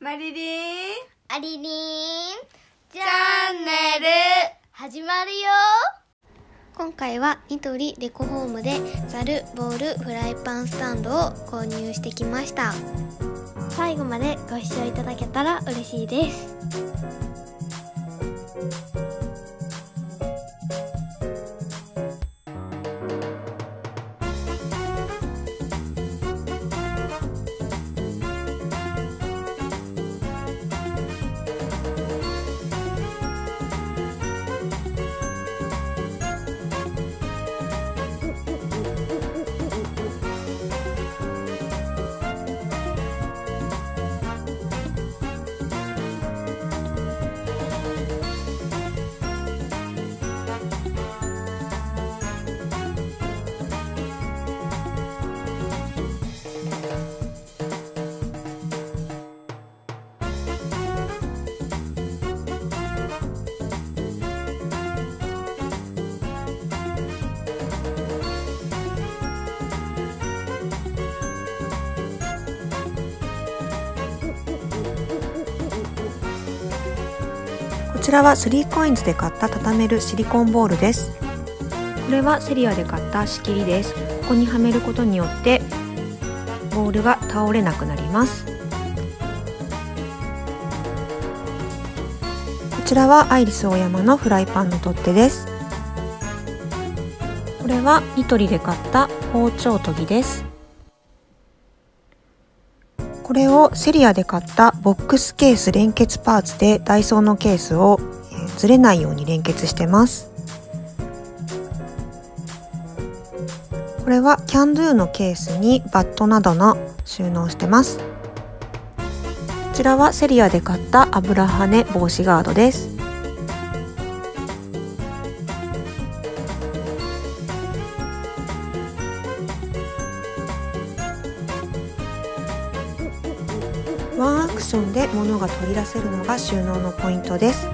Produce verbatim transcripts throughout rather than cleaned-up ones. マリリンアリリンチャンネル始まるよ。今回はニトリデコホームでザル、ボール、フライパンスタンドを購入してきました。最後までご視聴いただけたら嬉しいです。こちらはスリーコインズで買った畳めるシリコンボールです。これはセリアで買った仕切りです。ここにはめることによってボールが倒れなくなります。こちらはアイリスオーヤマのフライパンの取っ手です。これはニトリで買った包丁研ぎです。これをセリアで買ったボックスケース連結パーツでダイソーのケースをずれないように連結してます。これはキャンドゥのケースにバットなどの収納してます。こちらはセリアで買った油跳ね防止ガードです。ワンアクションで物が取り出せるのが収納のポイントです。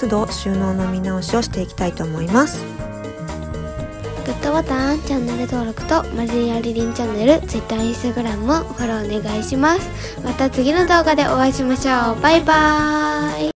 都度収納の見直しをしていきたいと思います。グッドボタン、チャンネル登録とマリリンアリリンチャンネル、ツイッター、インスタグラムもフォローお願いします。また次の動画でお会いしましょう。バイバーイ。